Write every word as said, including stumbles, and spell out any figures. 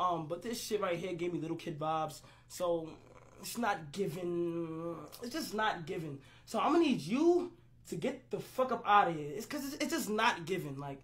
Um, but this shit right here gave me Little Kid vibes. So it's not giving. It's just not giving. So I'm gonna need you to get the fuck up out of here. It's because it's, it's just not giving. Like.